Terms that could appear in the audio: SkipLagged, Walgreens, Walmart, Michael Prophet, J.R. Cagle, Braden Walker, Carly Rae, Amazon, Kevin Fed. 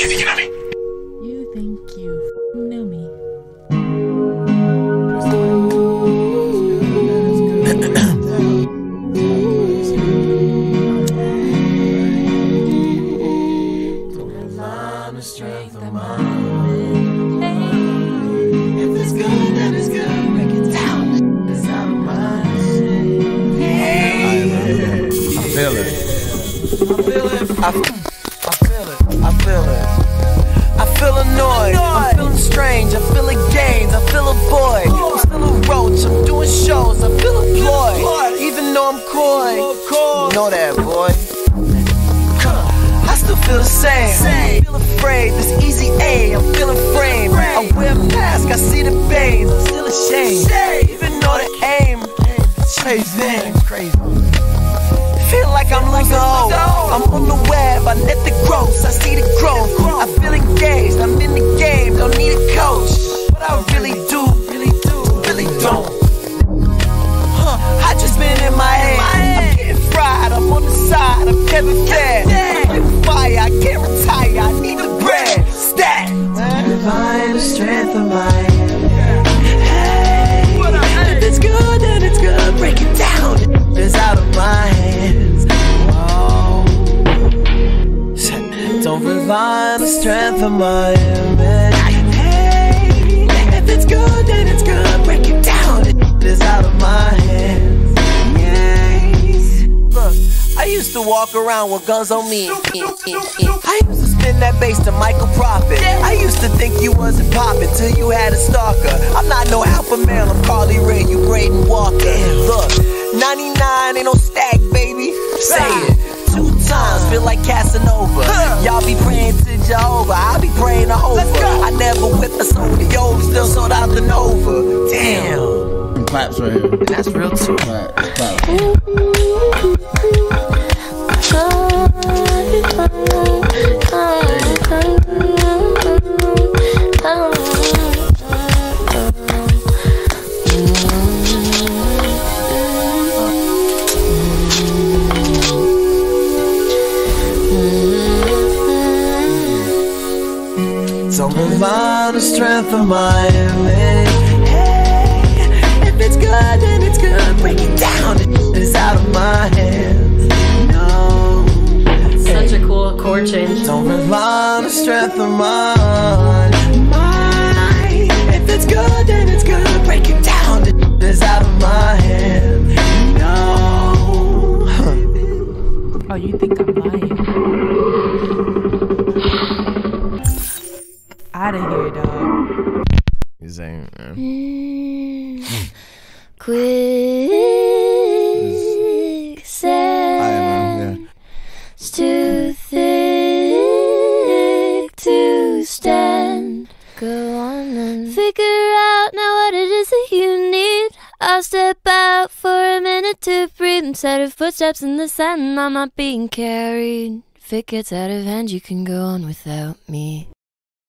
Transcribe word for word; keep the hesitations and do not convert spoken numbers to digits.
What you think you know me? You think you know me. I feel it, I feel it. I feel annoyed, I'm feeling strange, I feel a gain, I feel a void. I'm still a roach, I'm doing shows, I feel a ploy. Even though I'm coy, you know that, boy. I still feel the same, I feel afraid, this easy A, I'm feeling framed. I wear a mask, I see the veins, I'm still ashamed. Even though the aim, it's crazy. Feel like I'm losing hope. I'm on the web, I let the growth, I see the growth. I feel engaged, I'm in the game, don't need a coach. But I really do, really do, really don't. Huh, I just been in my head. I'm getting fried, I'm on the side, I'm Kevin Fed. I'm fire, I can't retire, I need the bread. Stat! Divine the strength of my head. Hey, if it's good, then it's good, break it down. It's out of my hands. Oh. Don't rely on the strength of my image. Hey, if it's good, then it's good. Break it down. It's out of my hands. Yay. Look, I used to walk around with guns on me. I used to spin that bass to Michael Prophet. I used to think you wasn't popping till you had a stalker. I'm not no alpha male, I'm Carly Rae, you Braden Walker. Look. ninety-nine ain't no stack, baby. Say it two times, feel like Casanova. Y'all be praying to Jehovah, I be praying to Hova. I never whipped a soda, yo, still sold out the Nova. Damn. And claps right here. That's real too. Clap, clap. Divine the strength of my image. Hey, if it's good, then it's good. Break it down. It's out of my hands. No. Such hey. A cool chord change. Don't rely on the strength of mine. Mine. If it's good, then it's good. Break it down. It's out of my hands. No. Huh. Oh, you think I'm lying? Out of here, dog. This ain't, man. Mm, quick sense too thick to stand. Go on and figure out now what it is that you need. I'll step out for a minute to breathe. Instead of footsteps in the sand, I'm not being carried. If it gets out of hand, you can go on without me.